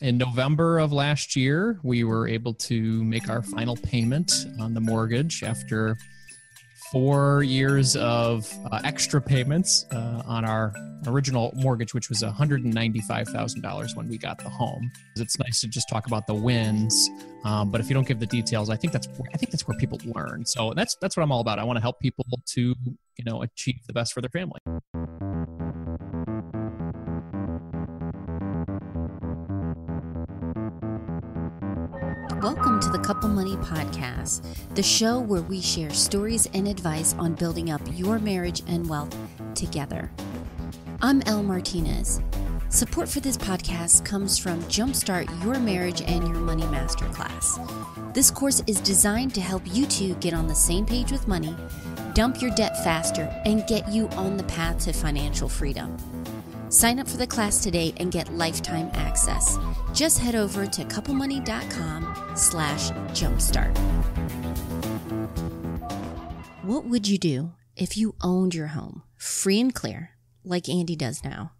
In November of last year, we were able to make our final payment on the mortgage after 4 years of extra payments on our original mortgage, which was $195,000 when we got the home. It's nice to just talk about the wins, but if you don't give the details, I think that's where people learn. So that's what I'm all about. I want to help people to, achieve the best for their family. Welcome to the Couple Money Podcast, the show where we share stories and advice on building up your marriage and wealth together. I'm Elle Martinez. Support for this podcast comes from Jumpstart Your Marriage and Your Money Masterclass. This course is designed to help you two get on the same page with money, dump your debt faster, and get you on the path to financial freedom. Sign up for the class today and get lifetime access. Just head over to couplemoney.com/jumpstart. What would you do if you owned your home, free and clear, like Andy does now?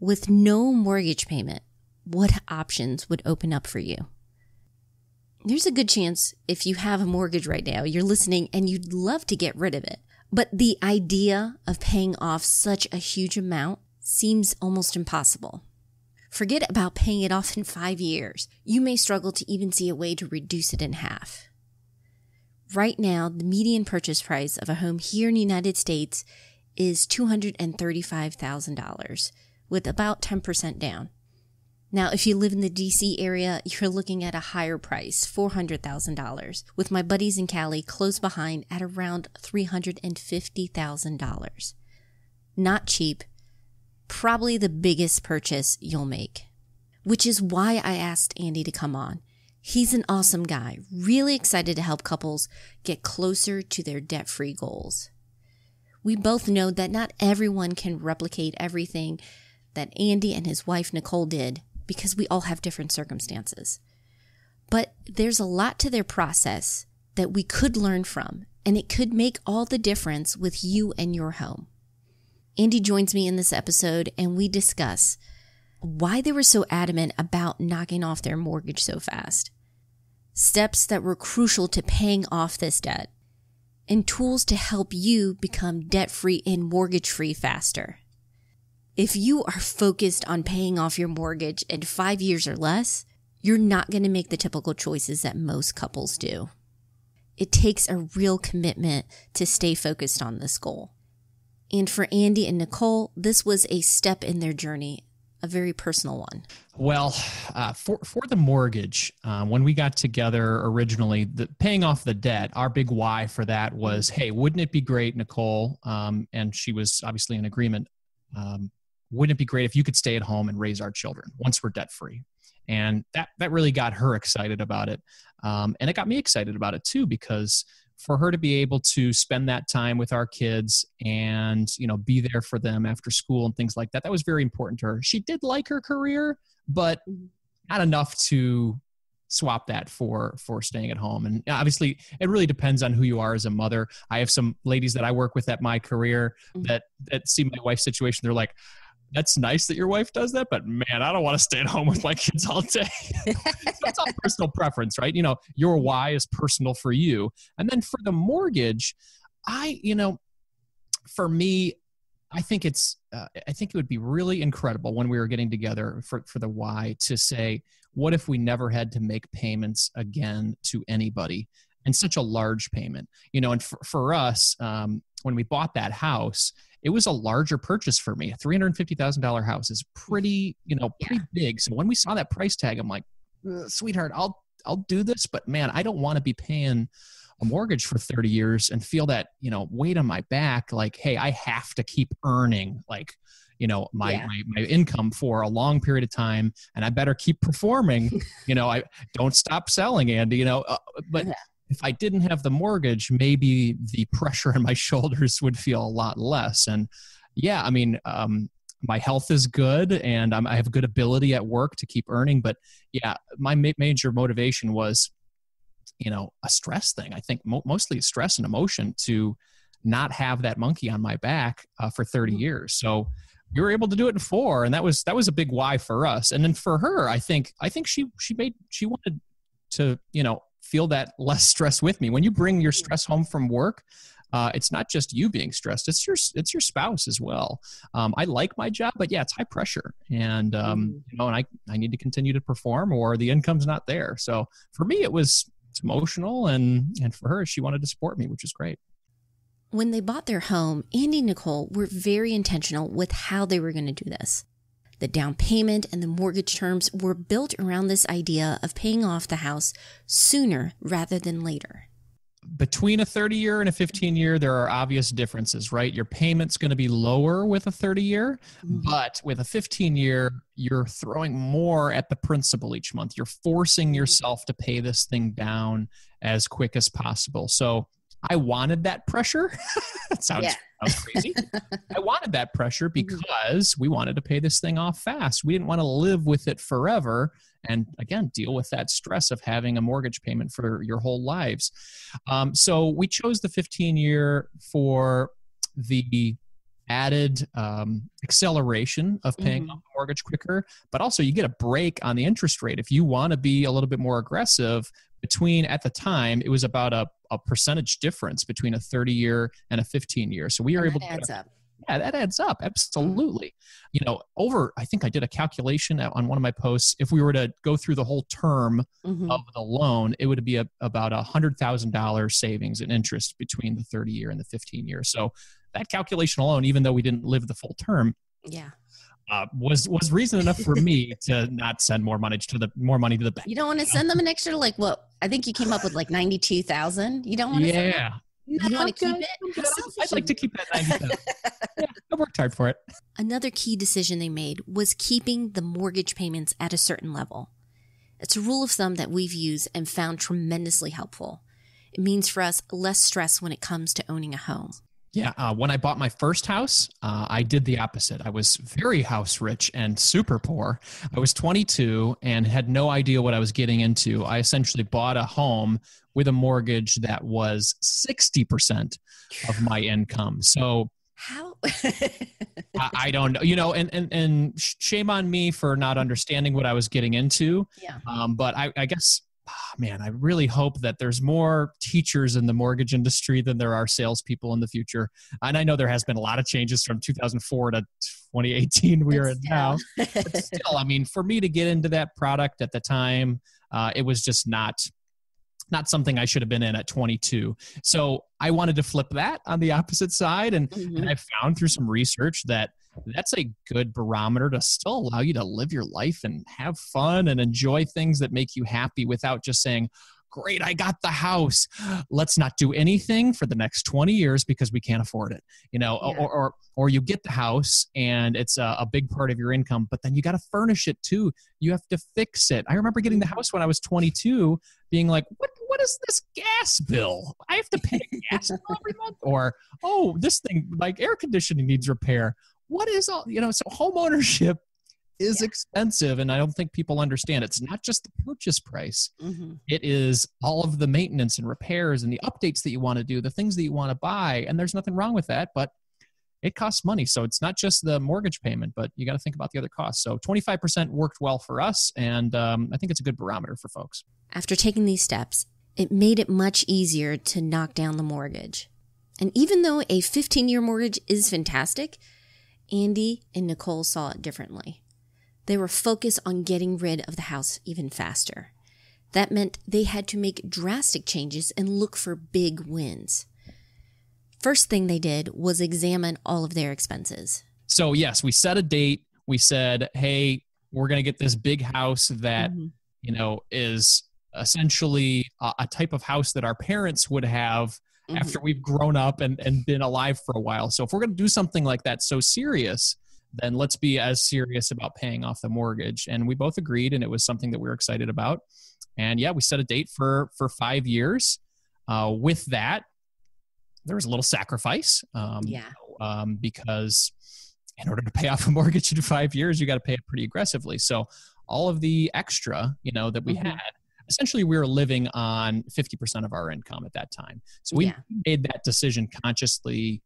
With no mortgage payment, what options would open up for you? There's a good chance if you have a mortgage right now, you're listening and you'd love to get rid of it. But the idea of paying off such a huge amount seems almost impossible. Forget about paying it off in 5 years. You may struggle to even see a way to reduce it in half. Right now, the median purchase price of a home here in the United States is $235,000 with about 10% down. Now, if you live in the D.C. area, you're looking at a higher price, $400,000, with my buddies in Cali close behind at around $350,000. Not cheap, probably the biggest purchase you'll make, which is why I asked Andy to come on. He's an awesome guy, really excited to help couples get closer to their debt-free goals. We both know that not everyone can replicate everything that Andy and his wife Nicole did, because we all have different circumstances. But there's a lot to their process that we could learn from, and it could make all the difference with you and your home. Andy joins me in this episode, and we discuss why they were so adamant about knocking off their mortgage so fast, steps that were crucial to paying off this debt, and tools to help you become debt-free and mortgage-free faster. If you are focused on paying off your mortgage in 5 years or less, you're not going to make the typical choices that most couples do. It takes a real commitment to stay focused on this goal. And for Andy and Nicole, this was a step in their journey, a very personal one. Well, for the mortgage, when we got together originally, paying off the debt, our big why for that was, hey, wouldn't it be great, Nicole? And she was obviously in agreement. Wouldn't it be great if you could stay at home and raise our children once we're debt-free? And that really got her excited about it. And it got me excited about it too, because for her to be able to spend that time with our kids and, be there for them after school and things like that, that was very important to her. She did like her career, but not enough to swap that for staying at home. And obviously it really depends on who you are as a mother. I have some ladies that I work with at my career that see my wife's situation. They're like, that's nice that your wife does that, but man, I don't want to stay at home with my kids all day. That's all personal preference, right? Your why is personal for you. And then for the mortgage, for me, I think it would be really incredible when we were getting together for the why to say, what if we never had to make payments again to anybody, and such a large payment, and for us, when we bought that house, it was a larger purchase for me. A $350,000 house is pretty big. So when we saw that price tag, I'm like, sweetheart, I'll do this, but man, I don't want to be paying a mortgage for 30 years and feel that, weight on my back. Like, hey, I have to keep earning my income for a long period of time, and I better keep performing. I don't stop selling, Andy, but if I didn't have the mortgage, maybe the pressure on my shoulders would feel a lot less. And my health is good, and I have good ability at work to keep earning. But my major motivation was, a stress thing. I think mostly stress and emotion to not have that monkey on my back for 30 years. So you were able to do it in 4, and that was a big why for us. And then for her, I think she wanted to, feel that less stress with me. When you bring your stress home from work, it's not just you being stressed; it's your spouse as well. I like my job, but yeah, it's high pressure, and and I need to continue to perform, or the income's not there. So for me, it's emotional, and for her, she wanted to support me, which is great. When they bought their home, Andy and Nicole were very intentional with how they were going to do this. The down payment and the mortgage terms were built around this idea of paying off the house sooner rather than later. Between a 30-year and a 15-year, there are obvious differences, right? Your payment's going to be lower with a 30-year, but with a 15-year, you're throwing more at the principal each month. You're forcing yourself to pay this thing down as quick as possible. So I wanted that pressure. That sounds crazy. I wanted that pressure because we wanted to pay this thing off fast. We didn't want to live with it forever and, again, deal with that stress of having a mortgage payment for your whole lives. So we chose the 15-year for the added acceleration of paying off the mortgage quicker, but also you get a break on the interest rate. If you want to be a little bit more aggressive, at the time, it was about a percentage difference between a 30-year and a 15-year. So we are able to... That adds up. Yeah, that adds up. Absolutely. I think I did a calculation on one of my posts. If we were to go through the whole term of the loan, it would be about $100,000 savings in interest between the 30-year and the 15-year. So that calculation alone, even though we didn't live the full term... Yeah. Was reason enough for me to not send more money to the bank. You don't want to send them an extra, I think you came up with 92,000. You don't want to send them. You want to keep it. I'd like to keep that 90,000. Yeah, I worked hard for it. Another key decision they made was keeping the mortgage payments at a certain level. It's a rule of thumb that we've used and found tremendously helpful. It means for us less stress when it comes to owning a home. Yeah. When I bought my first house, I did the opposite. I was very house rich and super poor. I was 22 and had no idea what I was getting into. I essentially bought a home with a mortgage that was 60% of my income. So how? I don't know, and shame on me for not understanding what I was getting into. Yeah. But I guess... I really hope that there's more teachers in the mortgage industry than there are salespeople in the future. And I know there has been a lot of changes from 2004 to 2018 we're in now. But still, for me to get into that product at the time, it was just not something I should have been in at 22. So I wanted to flip that on the opposite side. And, and I found through some research that that's a good barometer to still allow you to live your life and have fun and enjoy things that make you happy without just saying, great, I got the house. Let's not do anything for the next 20 years because we can't afford it. Or you get the house and it's a big part of your income, but then you got to furnish it too. You have to fix it. I remember getting the house when I was 22 being like, what is this gas bill? I have to pay a gas bill every month? Or, this thing like air conditioning needs repair. What is all, so home ownership is expensive. And I don't think people understand. It's not just the purchase price. It is all of the maintenance and repairs and the updates that you want to do, the things that you want to buy. And there's nothing wrong with that, but it costs money. So it's not just the mortgage payment, but you got to think about the other costs. So 25% worked well for us. And I think it's a good barometer for folks. After taking these steps, it made it much easier to knock down the mortgage. And even though a 15-year mortgage is fantastic, Andy and Nicole saw it differently. They were focused on getting rid of the house even faster. That meant they had to make drastic changes and look for big wins. First thing they did was examine all of their expenses. So yes, we set a date. We said, hey, we're going to get this big house that, is essentially a type of house that our parents would have after we've grown up and been alive for a while. So if we're going to do something like that so serious, then let's be as serious about paying off the mortgage. And we both agreed, and it was something that we were excited about. And yeah, we set a date for 5 years. With that, there was a little sacrifice because in order to pay off a mortgage in 5 years, you got to pay it pretty aggressively. So all of the extra, that we had, essentially, we were living on 50% of our income at that time. So we made that decision consciously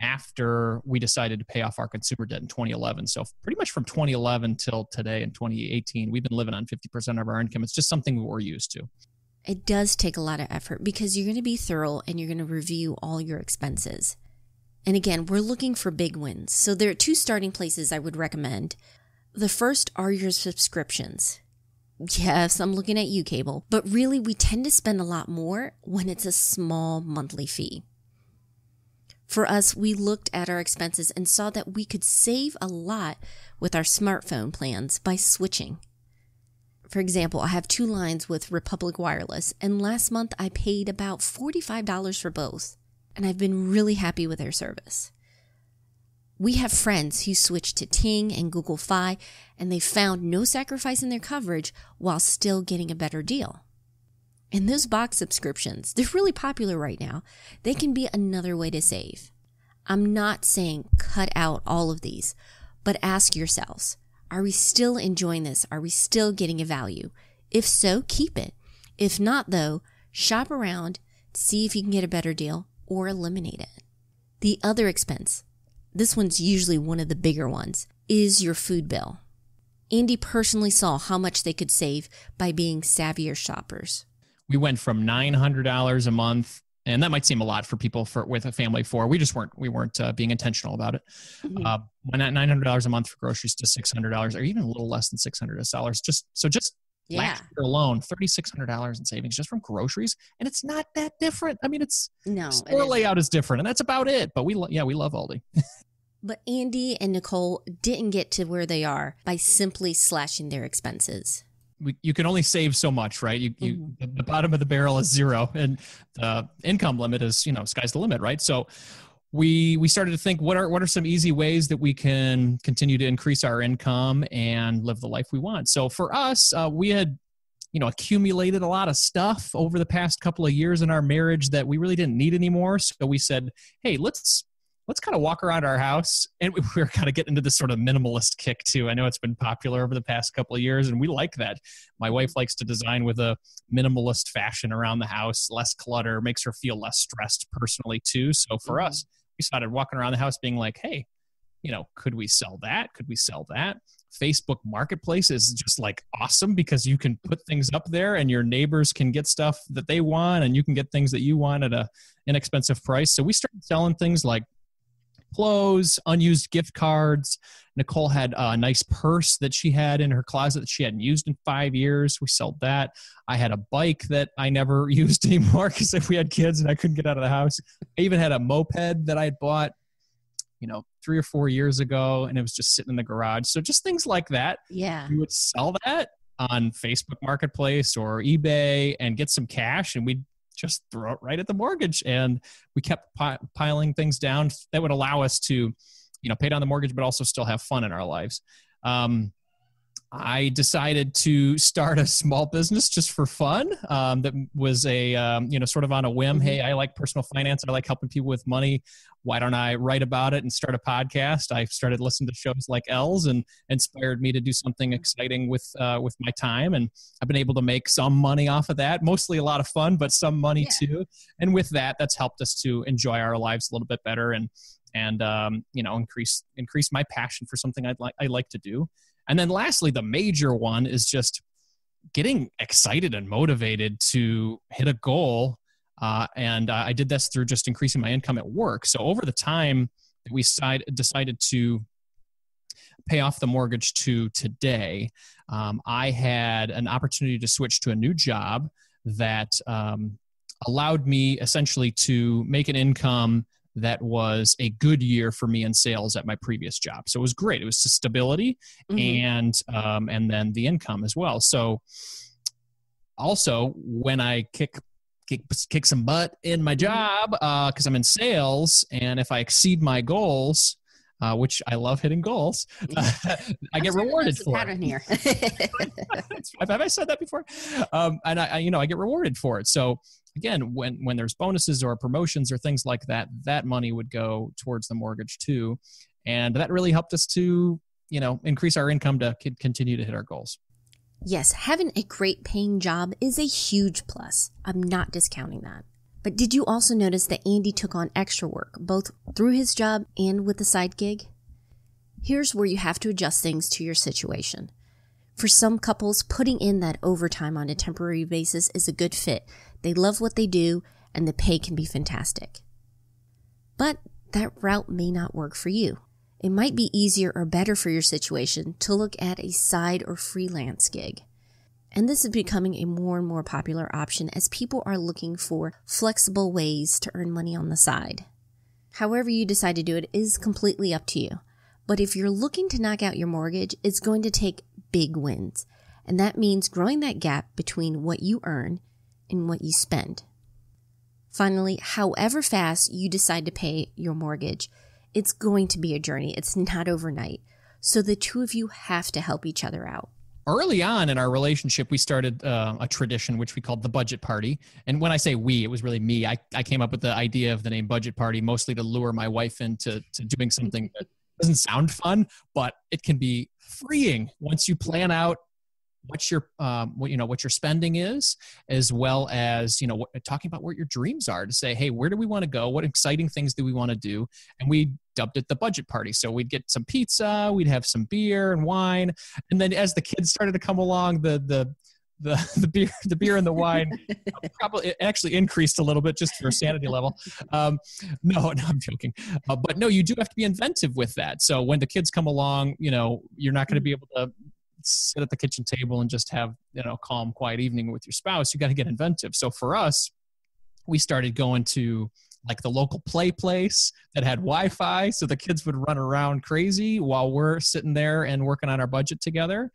after we decided to pay off our consumer debt in 2011. So pretty much from 2011 till today in 2018, we've been living on 50% of our income. It's just something we're used to. It does take a lot of effort because you're going to be thorough and you're going to review all your expenses. And again, we're looking for big wins. So there are two starting places I would recommend. The first are your subscriptions. Yes, I'm looking at you, Cable. But really, we tend to spend a lot more when it's a small monthly fee. For us, we looked at our expenses and saw that we could save a lot with our smartphone plans by switching. For example, I have two lines with Republic Wireless, and last month I paid about $45 for both, and I've been really happy with their service. We have friends who switched to Ting and Google Fi, and they found no sacrifice in their coverage while still getting a better deal. And those box subscriptions, they're really popular right now. They can be another way to save. I'm not saying cut out all of these, but ask yourselves, are we still enjoying this? Are we still getting a value? If so, keep it. If not, though, shop around, see if you can get a better deal, or eliminate it. The other expense, this one's usually one of the bigger ones, is your food bill. Andy personally saw how much they could save by being savvier shoppers. We went from $900 a month, and that might seem a lot for people with a family of four. We weren't being intentional about it. Mm-hmm. Went at $900 a month for groceries to $600, or even a little less than $600. Just last year alone, $3,600 in savings just from groceries, and it's not that different. I mean, store layout is different, and that's about it. But we love Aldi. But Andy and Nicole didn't get to where they are by simply slashing their expenses. You can only save so much, right? The bottom of the barrel is zero, and the income limit is, sky's the limit, right? So we started to think, what are some easy ways that we can continue to increase our income and live the life we want? So for us, we had accumulated a lot of stuff over the past couple of years in our marriage that we really didn't need anymore. So we said, hey, let's kind of walk around our house, and we're kind of getting into this sort of minimalist kick too. I know it's been popular over the past couple of years, and we like that. My wife likes to design with a minimalist fashion around the house, less clutter, makes her feel less stressed personally too. So for us, we started walking around the house being like, hey, could we sell that? Could we sell that? Facebook Marketplace is just like awesome because you can put things up there and your neighbors can get stuff that they want, and you can get things that you want at an inexpensive price. So we started selling things like clothes, unused gift cards. Nicole had a nice purse that she had in her closet that she hadn't used in 5 years. We sold that. I had a bike that I never used anymore because if we had kids and I couldn't get out of the house. I even had a moped that I had bought, 3 or 4 years ago, and it was just sitting in the garage. So just things like that. Yeah. We would sell that on Facebook Marketplace or eBay and get some cash, and we'd just throw it right at the mortgage. And we kept piling things down that would allow us to, pay down the mortgage, but also still have fun in our lives. I decided to start a small business just for fun. That was a, sort of on a whim. Hey, I like personal finance. I like helping people with money. Why don't I write about it and start a podcast? I started listening to shows like Elle's and inspired me to do something exciting with my time. And I've been able to make some money off of that, mostly a lot of fun, but some money too. And with that, that's helped us to enjoy our lives a little bit better and increase my passion for something I like to do. And then lastly, the major one is just getting excited and motivated to hit a goal. And I did this through just increasing my income at work. So over the time that we decided to pay off the mortgage to today, I had an opportunity to switch to a new job that allowed me essentially to make an income that was a good year for me in sales at my previous job. So it was great. It was the stability and then the income as well. So also when I kick some butt in my job, because I'm in sales, and if I exceed my goals, which I love hitting goals, I get rewarded for it. Here. Have I said that before? And I get rewarded for it. So again, when there's bonuses or promotions or things like that, that money would go towards the mortgage too. And that really helped us to, increase our income to continue to hit our goals. Yes, having a great paying job is a huge plus. I'm not discounting that. But did you also notice that Andy took on extra work, both through his job and with the side gig? Here's where you have to adjust things to your situation. For some couples, putting in that overtime on a temporary basis is a good fit. They love what they do, and the pay can be fantastic. But that route may not work for you. It might be easier or better for your situation to look at a side or freelance gig. And this is becoming a more and more popular option as people are looking for flexible ways to earn money on the side. However you decide to do it is completely up to you. But if you're looking to knock out your mortgage, it's going to take big wins. And that means growing that gap between what you earn and what you spend. Finally, however fast you decide to pay your mortgage, it's going to be a journey. It's not overnight. So the two of you have to help each other out. Early on in our relationship, we started a tradition which we called the budget party. And when I say we, it was really me. I came up with the idea of the name budget party mostly to lure my wife into doing something that doesn't sound fun, but it can be freeing once you plan out what your what your spending is, as well as talking about what your dreams are, to say, hey, where do we want to go? What exciting things do we want to do? And we dubbed it the budget party. So we'd get some pizza, we'd have some beer and wine, and then as the kids started to come along, the beer and the wine probably actually increased a little bit just for sanity level. No, I'm joking. But no, you do have to be inventive with that. So when the kids come along, you're not going to be able to sit at the kitchen table and just have, calm, quiet evening with your spouse. You got to get inventive. So for us, we started going to like the local play place that had Wi-Fi. So the kids would run around crazy while we're sitting there and working on our budget together.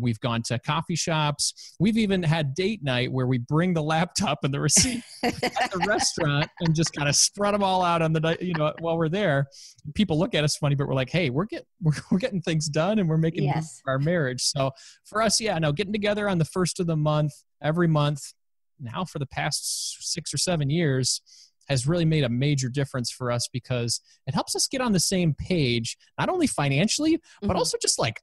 We've gone to coffee shops. We've even had date night where we bring the laptop and the receipt at the restaurant and just kind of spread them all out on the night, while we're there. People look at us funny, but we're like, hey, we're getting things done and we're making our marriage. So for us, getting together on the first of the month, every month now for the past 6 or 7 years has really made a major difference for us because it helps us get on the same page, not only financially, but also just like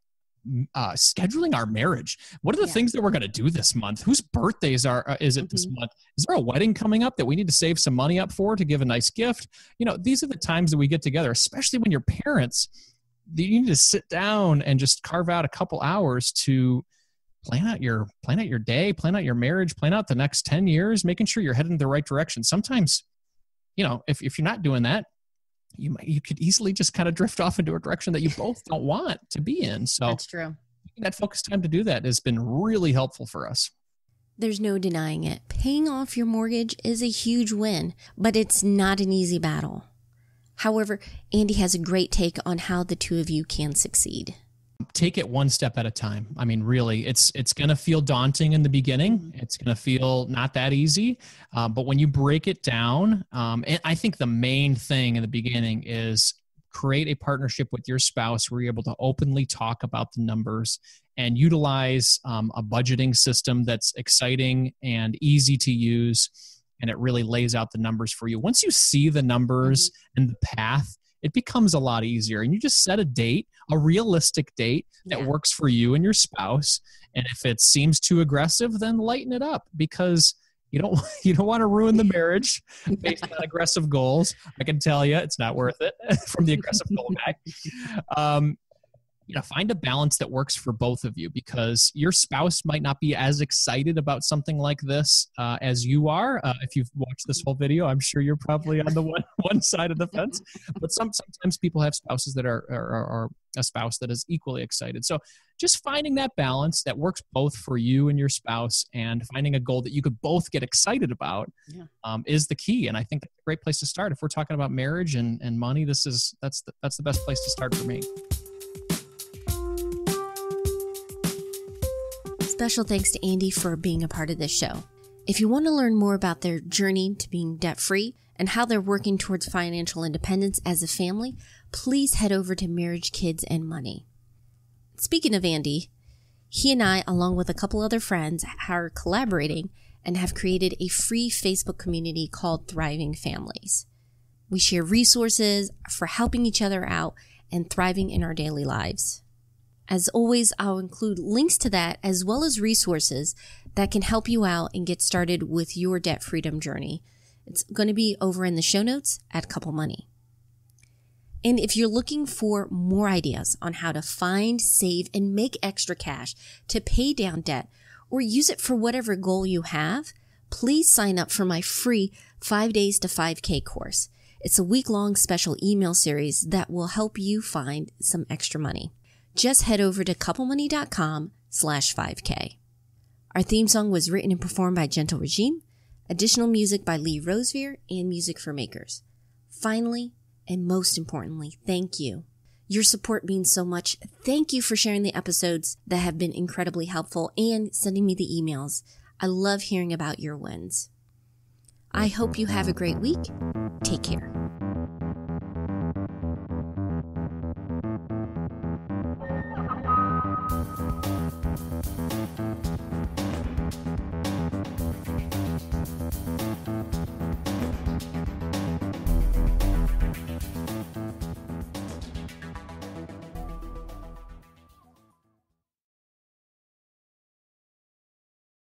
scheduling our marriage. What are the things that we're going to do this month? Whose birthdays is it this month? Is there a wedding coming up that we need to save some money up for to give a nice gift? These are the times that we get together, especially when you're parents. You need to sit down and just carve out a couple hours to plan out your day, plan out your marriage, plan out the next 10 years, making sure you're headed in the right direction. Sometimes, if you're not doing that, you could easily just kind of drift off into a direction that you both don't want to be in. So that's true. That focused time to do that has been really helpful for us. There's no denying it. Paying off your mortgage is a huge win, but it's not an easy battle. However, Andy has a great take on how the two of you can succeed. Take it one step at a time. I mean, really, it's going to feel daunting in the beginning. It's going to feel not that easy. But when you break it down, and I think the main thing in the beginning is create a partnership with your spouse where you're able to openly talk about the numbers and utilize a budgeting system that's exciting and easy to use. And it really lays out the numbers for you. Once you see the numbers and the path, it becomes a lot easier. And you just set a date, a realistic date that works for you and your spouse. And if it seems too aggressive, then lighten it up, because you don't want to ruin the marriage based on aggressive goals. I can tell you it's not worth it from the aggressive goal guy. Find a balance that works for both of you, because your spouse might not be as excited about something like this as you are. If you've watched this whole video, I'm sure you're probably on the one side of the fence. But sometimes people have spouses that are a spouse that is equally excited. So just finding that balance that works both for you and your spouse, and finding a goal that you could both get excited about is the key. And I think that's a great place to start. If we're talking about marriage and money, that's the best place to start for me. Special thanks to Andy for being a part of this show. If you want to learn more about their journey to being debt-free and how they're working towards financial independence as a family, please head over to Marriage, Kids, and Money. Speaking of Andy, he and I, along with a couple other friends, are collaborating and have created a free Facebook community called Thriving Families. We share resources for helping each other out and thriving in our daily lives. As always, I'll include links to that as well as resources that can help you out and get started with your debt freedom journey, It's going to be over in the show notes at Couple Money. And if you're looking for more ideas on how to find, save, and make extra cash to pay down debt or use it for whatever goal you have, please sign up for my free 5 Days to $5K course. It's a week-long special email series that will help you find some extra money. Just head over to couplemoney.com/5K. Our theme song was written and performed by Gentle Regime, additional music by Lee Rosevere, and music for makers. Finally, and most importantly, thank you. Your support means so much. Thank you for sharing the episodes that have been incredibly helpful and sending me the emails. I love hearing about your wins. I hope you have a great week. Take care.